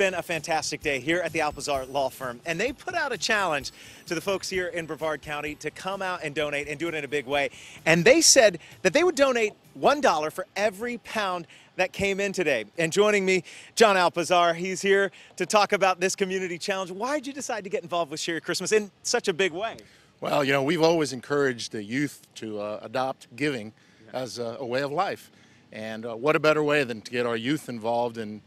been a fantastic day here at the Alpizar Law Firm, and they put out a challenge to the folks here in Brevard County to come out and donate and do it in a big way. And they said that they would donate $1 for every pound that came in today. And joining me, John Alpizar, he's here to talk about this community challenge. Why did you decide to get involved with Share Your Christmas in such a big way? Well, you know, we've always encouraged the youth to adopt giving as a way of life. And what a better way than to get our youth involved in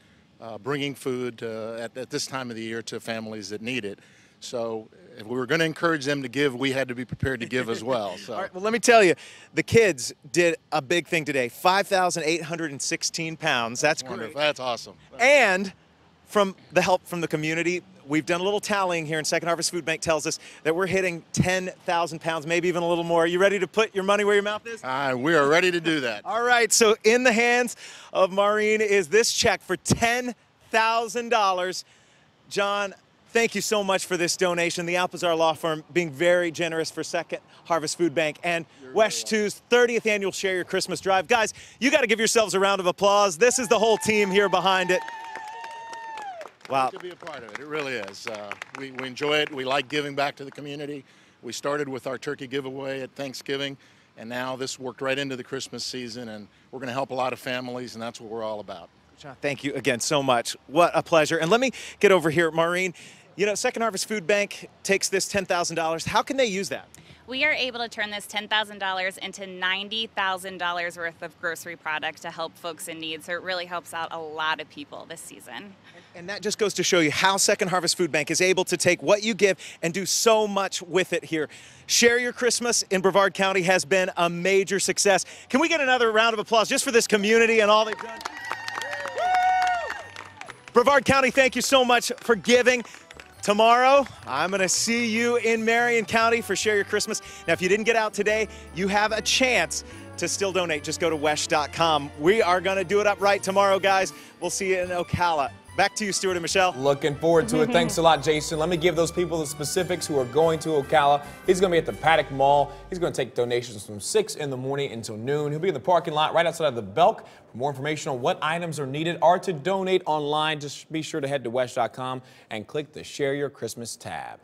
bringing food at this time of the year to families that need it. So if we were going to encourage them to give, we had to be prepared to give as well. So. All right, well, let me tell you, the kids did a big thing today, 5,816 pounds. That's great. That's awesome. And from the help from the community, we've done a little tallying here, and Second Harvest Food Bank tells us that we're hitting 10,000 pounds, maybe even a little more. Are you ready to put your money where your mouth is? We are ready to do that. All right, so in the hands of Maureen is this check for $10,000. John, thank you so much for this donation. The Alpizar Law Firm being very generous for Second Harvest Food Bank and WESH 2's 30th Annual Share Your Christmas Drive. Guys, you got to give yourselves a round of applause. This is the whole team here behind it. Wow. To be a part of it, it really is. We enjoy it. We like giving back to the community. We started with our turkey giveaway at Thanksgiving, and now this worked right into the Christmas season, and we're going to help a lot of families, and that's what we're all about. John, thank you again so much. What a pleasure. And let me get over here, Maureen. You know, Second Harvest Food Bank takes this $10,000. How can they use that? We are able to turn this $10,000 into $90,000 worth of grocery product to help folks in need. So it really helps out a lot of people this season. And that just goes to show you how Second Harvest Food Bank is able to take what you give and do so much with it here. Share Your Christmas in Brevard County has been a major success. Can we get another round of applause just for this community and all they've done? Brevard County, thank you so much for giving. Tomorrow, I'm going to see you in Marion County for Share Your Christmas. Now, if you didn't get out today, you have a chance to still donate. Just go to wesh.com. We are going to do it up right tomorrow, guys. We'll see you in Ocala. Back to you, Stuart and Michelle. Looking forward to it. Thanks a lot, Jason. Let me give those people the specifics who are going to Ocala. He's going to be at the Paddock Mall. He's going to take donations from 6 in the morning until noon. He'll be in the parking lot right outside of the Belk. For more information on what items are needed or to donate online, just be sure to head to wesh.com and click the Share Your Christmas tab.